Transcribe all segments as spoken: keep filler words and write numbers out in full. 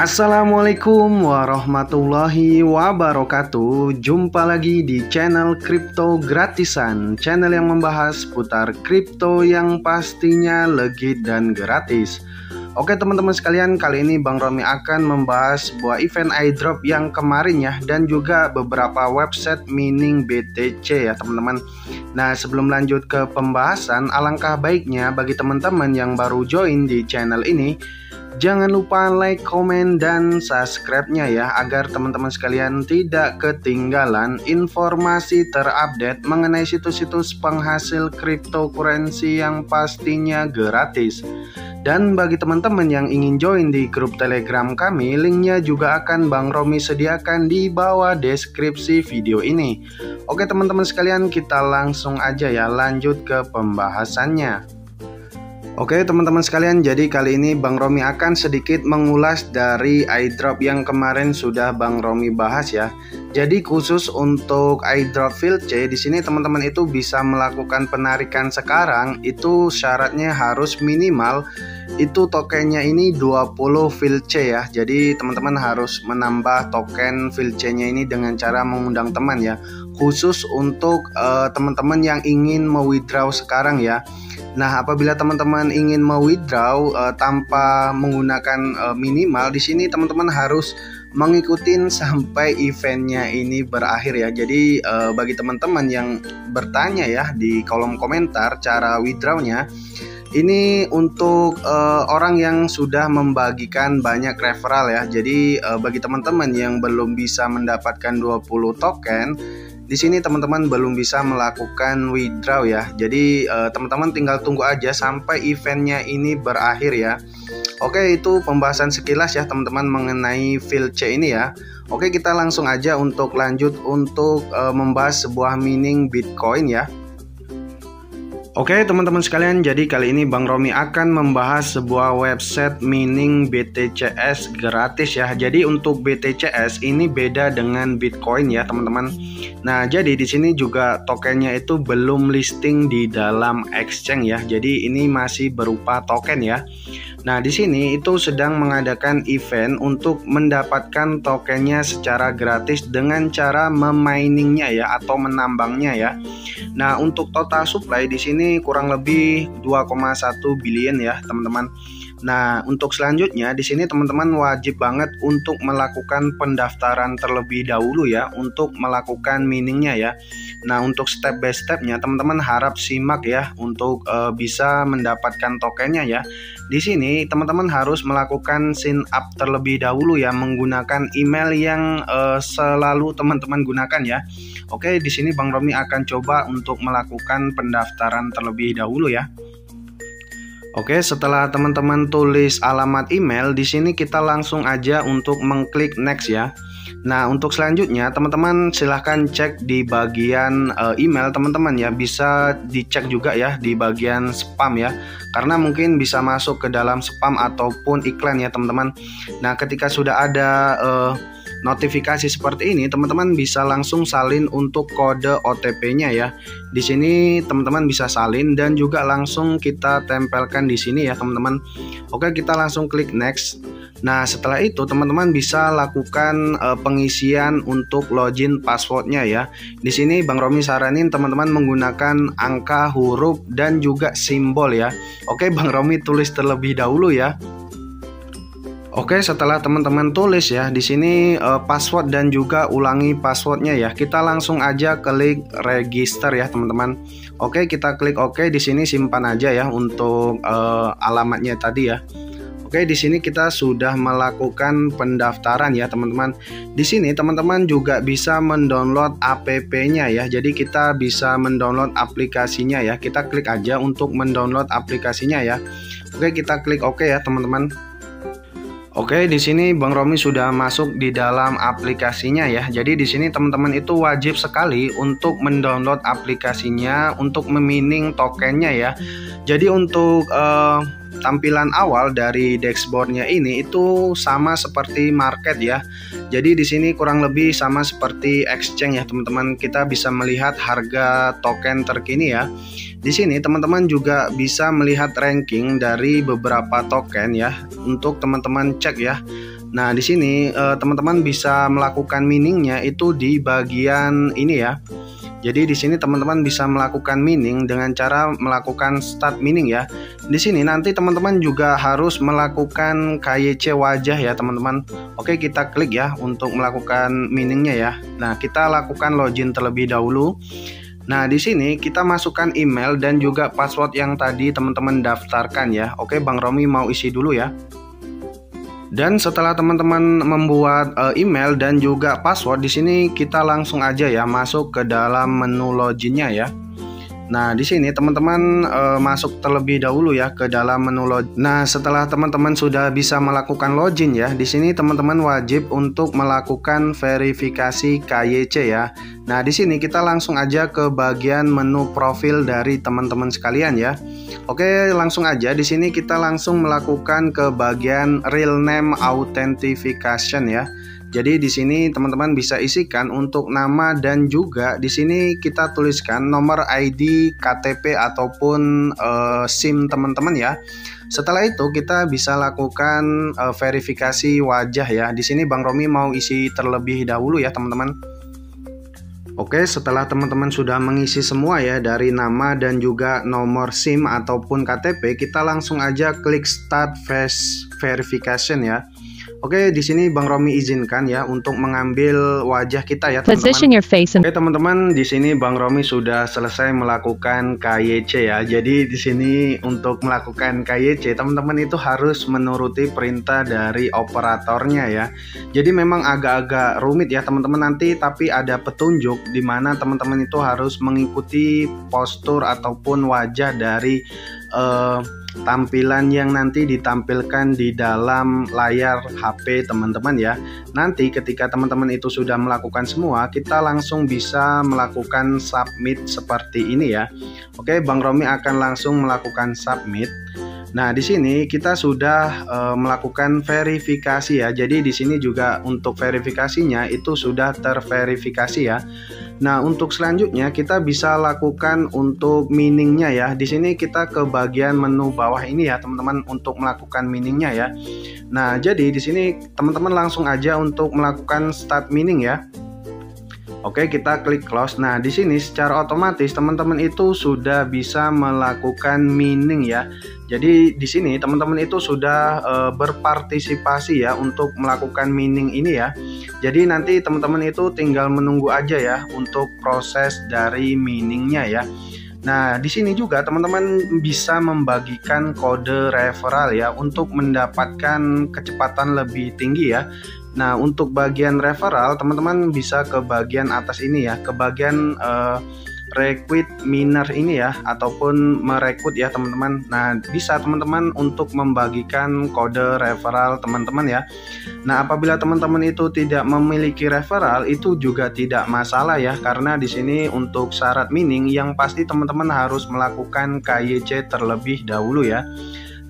Assalamualaikum warahmatullahi wabarakatuh. Jumpa lagi di channel Kripto Gratisan, channel yang membahas putar kripto yang pastinya legit dan gratis. Oke teman-teman sekalian, kali ini Bang Romi akan membahas sebuah event iDrop yang kemarin ya, dan juga beberapa website mining B T C ya teman-teman. Nah sebelum lanjut ke pembahasan, alangkah baiknya bagi teman-teman yang baru join di channel ini, jangan lupa like, komen, dan subscribe-nya ya, agar teman-teman sekalian tidak ketinggalan informasi terupdate mengenai situs-situs penghasil cryptocurrency yang pastinya gratis. Dan bagi teman-teman yang ingin join di grup Telegram kami, linknya juga akan Bang Romi sediakan di bawah deskripsi video ini. Oke teman-teman sekalian, kita langsung aja ya lanjut ke pembahasannya. Oke teman-teman sekalian, jadi kali ini Bang Romi akan sedikit mengulas dari iDrop yang kemarin sudah Bang Romi bahas ya. Jadi khusus untuk iDrop Field C, di sini teman-teman itu bisa melakukan penarikan sekarang, itu syaratnya harus minimal itu tokennya ini dua puluh Field C ya. Jadi teman-teman harus menambah token Field C-nya ini dengan cara mengundang teman ya. Khusus untuk teman-teman uh, yang ingin me-withdraw sekarang ya. Nah, apabila teman-teman ingin me-withdraw uh, tanpa menggunakan uh, minimal, di sini teman-teman harus mengikuti sampai eventnya ini berakhir ya. Jadi uh, bagi teman-teman yang bertanya ya di kolom komentar cara withdrawnya, ini untuk uh, orang yang sudah membagikan banyak referral ya. Jadi uh, bagi teman-teman yang belum bisa mendapatkan dua puluh token, di sini teman-teman belum bisa melakukan withdraw ya. Jadi eh, teman-teman tinggal tunggu aja sampai eventnya ini berakhir ya. Oke, itu pembahasan sekilas ya teman-teman mengenai Field C ini ya. Oke, kita langsung aja untuk lanjut untuk eh, membahas sebuah mining Bitcoin ya. Oke teman-teman sekalian, jadi kali ini Bang Romi akan membahas sebuah website mining B T C S gratis ya. Jadi untuk B T C S ini beda dengan Bitcoin ya teman-teman. Nah jadi di sini juga tokennya itu belum listing di dalam exchange ya. Jadi ini masih berupa token ya. Nah di sini itu sedang mengadakan event untuk mendapatkan tokennya secara gratis dengan cara meminingnya ya, atau menambangnya ya. Nah untuk total supply di sini ini kurang lebih dua koma satu billion ya teman-teman. Nah untuk selanjutnya di sini teman-teman wajib banget untuk melakukan pendaftaran terlebih dahulu ya untuk melakukan miningnya ya. Nah untuk step by stepnya teman-teman harap simak ya untuk uh, bisa mendapatkan tokennya ya. Di sini teman-teman harus melakukan sign up terlebih dahulu ya menggunakan email yang uh, selalu teman-teman gunakan ya. Oke, di sini Bang Romi akan coba untuk melakukan pendaftaran terlebih dahulu ya. Oke, setelah teman-teman tulis alamat email, di sini kita langsung aja untuk mengklik next ya. Nah, untuk selanjutnya teman-teman silahkan cek di bagian uh, email teman-teman ya, bisa dicek juga ya di bagian spam ya. Karena mungkin bisa masuk ke dalam spam ataupun iklan ya teman-teman. Nah, ketika sudah ada uh, notifikasi seperti ini, teman-teman bisa langsung salin untuk kode O T P-nya ya. Di sini teman-teman bisa salin dan juga langsung kita tempelkan di sini ya teman-teman. Oke, kita langsung klik next. Nah setelah itu teman-teman bisa lakukan uh, pengisian untuk login passwordnya ya. Di sini Bang Romi saranin teman-teman menggunakan angka, huruf, dan juga simbol ya. Oke, Bang Romi tulis terlebih dahulu ya. Oke, setelah teman-teman tulis ya, di sini uh, password dan juga ulangi passwordnya ya. Kita langsung aja klik register ya teman-teman. Oke, kita klik oke. Di sini simpan aja ya untuk uh, alamatnya tadi ya. Oke, di sini kita sudah melakukan pendaftaran ya teman-teman. Di sini teman-teman juga bisa mendownload app-nya ya. Jadi kita bisa mendownload aplikasinya ya. Kita klik aja untuk mendownload aplikasinya ya. Oke, kita klik oke ya teman-teman. Oke, di sini Bang Romi sudah masuk di dalam aplikasinya ya. Jadi di sini teman-teman itu wajib sekali untuk mendownload aplikasinya untuk memining tokennya ya. Jadi untuk uh, tampilan awal dari dashboardnya ini itu sama seperti market ya. Jadi di sini kurang lebih sama seperti exchange ya teman-teman. Kita bisa melihat harga token terkini ya. Di sini teman-teman juga bisa melihat ranking dari beberapa token ya untuk teman-teman cek ya. Nah, di sini teman-teman bisa melakukan miningnya itu di bagian ini ya. Jadi di sini teman-teman bisa melakukan mining dengan cara melakukan start mining ya. Di sini nanti teman-teman juga harus melakukan K Y C wajah ya teman-teman. Oke, kita klik ya untuk melakukan miningnya ya. Nah, kita lakukan login terlebih dahulu. Nah, di sini kita masukkan email dan juga password yang tadi teman-teman daftarkan ya. Oke, Bang Romi mau isi dulu ya. Dan setelah teman-teman membuat e, email dan juga password, di sini kita langsung aja ya masuk ke dalam menu loginnya ya. Nah, di sini teman-teman e, masuk terlebih dahulu ya ke dalam menu login. Nah, setelah teman-teman sudah bisa melakukan login ya, di sini teman-teman wajib untuk melakukan verifikasi K Y C ya. Nah, di sini kita langsung aja ke bagian menu profil dari teman-teman sekalian ya. Oke, langsung aja di sini kita langsung melakukan ke bagian real name authentication ya. Jadi di sini teman-teman bisa isikan untuk nama dan juga di sini kita tuliskan nomor I D, K T P ataupun uh, SIM teman-teman ya. Setelah itu kita bisa lakukan uh, verifikasi wajah ya. Di sini Bang Romi mau isi terlebih dahulu ya teman-teman. Oke, setelah teman-teman sudah mengisi semua ya dari nama dan juga nomor SIM ataupun K T P, kita langsung aja klik Start Face Verification ya. Oke, di sini Bang Romi izinkan ya untuk mengambil wajah kita ya teman-teman. Oke teman-teman, di sini Bang Romi sudah selesai melakukan K Y C ya. Jadi di sini untuk melakukan K Y C teman-teman itu harus menuruti perintah dari operatornya ya. Jadi memang agak-agak rumit ya teman-teman nanti, tapi ada petunjuk di mana teman-teman itu harus mengikuti postur ataupun wajah dari uh, tampilan yang nanti ditampilkan di dalam layar H P teman-teman ya. Nanti ketika teman-teman itu sudah melakukan semua, kita langsung bisa melakukan submit seperti ini ya. Oke, Bang Romi akan langsung melakukan submit. Nah, di sini kita sudah e, melakukan verifikasi ya. Jadi di sini juga untuk verifikasinya itu sudah terverifikasi ya. Nah, untuk selanjutnya kita bisa lakukan untuk miningnya ya. Di sini kita ke bagian menu bawah ini ya, teman-teman, untuk melakukan miningnya ya. Nah, jadi di sini teman-teman langsung aja untuk melakukan start mining ya. Oke, kita klik close. Nah, di sini secara otomatis teman-teman itu sudah bisa melakukan mining ya. Jadi di sini teman-teman itu sudah e, berpartisipasi ya untuk melakukan mining ini ya. Jadi nanti teman-teman itu tinggal menunggu aja ya untuk proses dari miningnya ya. Nah, di sini juga teman-teman bisa membagikan kode referral ya untuk mendapatkan kecepatan lebih tinggi ya. Nah, untuk bagian referral teman-teman bisa ke bagian atas ini ya, ke bagian eh, recruit miner ini ya, ataupun merekrut ya teman-teman. Nah, bisa teman-teman untuk membagikan kode referral teman-teman ya. Nah, apabila teman-teman itu tidak memiliki referral itu juga tidak masalah ya, karena di sini untuk syarat mining yang pasti teman-teman harus melakukan K Y C terlebih dahulu ya.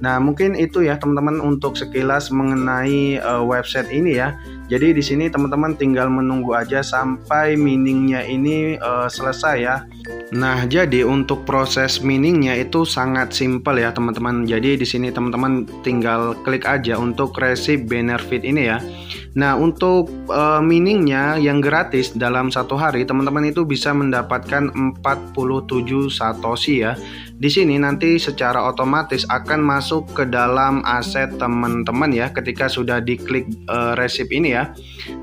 Nah, mungkin itu ya teman-teman untuk sekilas mengenai uh, website ini ya. Jadi di sini teman-teman tinggal menunggu aja sampai miningnya ini uh, selesai ya. Nah, jadi untuk proses miningnya itu sangat simpel ya teman-teman. Jadi di sini teman-teman tinggal klik aja untuk receive benefit ini ya. Nah, untuk e, miningnya yang gratis dalam satu hari teman-teman itu bisa mendapatkan empat puluh tujuh satoshi ya. Di sini nanti secara otomatis akan masuk ke dalam aset teman-teman ya ketika sudah diklik e, receive ini ya.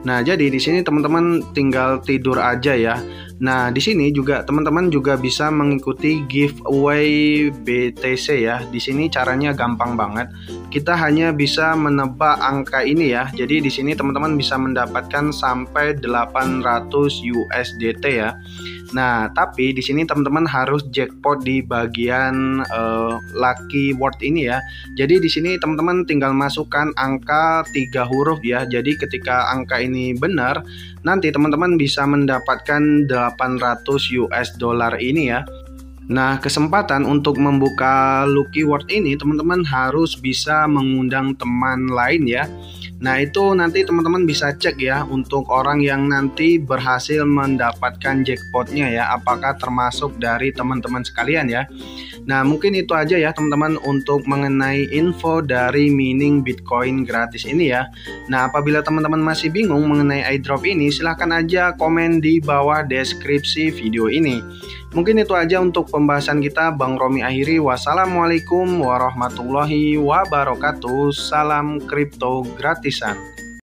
Nah, jadi di sini teman-teman tinggal tidur aja ya. Nah, di sini juga teman-teman juga bisa mengikuti giveaway B T C ya. Di sini caranya gampang banget. Kita hanya bisa menebak angka ini ya. Jadi di sini teman-teman bisa mendapatkan sampai delapan ratus U S D T ya. Nah, tapi di sini teman-teman harus jackpot di bagian uh, lucky word ini ya. Jadi di sini teman-teman tinggal masukkan angka tiga huruf ya. Jadi ketika angka ini benar, nanti teman-teman bisa mendapatkan delapan ratus U S dollar ini ya. Nah, kesempatan untuk membuka lucky word ini teman-teman harus bisa mengundang teman lain ya. Nah, itu nanti teman-teman bisa cek ya untuk orang yang nanti berhasil mendapatkan jackpotnya ya, apakah termasuk dari teman-teman sekalian ya. Nah, mungkin itu aja ya teman-teman untuk mengenai info dari mining Bitcoin gratis ini ya. Nah, apabila teman-teman masih bingung mengenai iDrop ini, silahkan aja komen di bawah deskripsi video ini. Mungkin itu aja untuk pembahasan kita. Bang Romi akhiri. Wassalamualaikum warahmatullahi wabarakatuh. Salam kripto gratisan.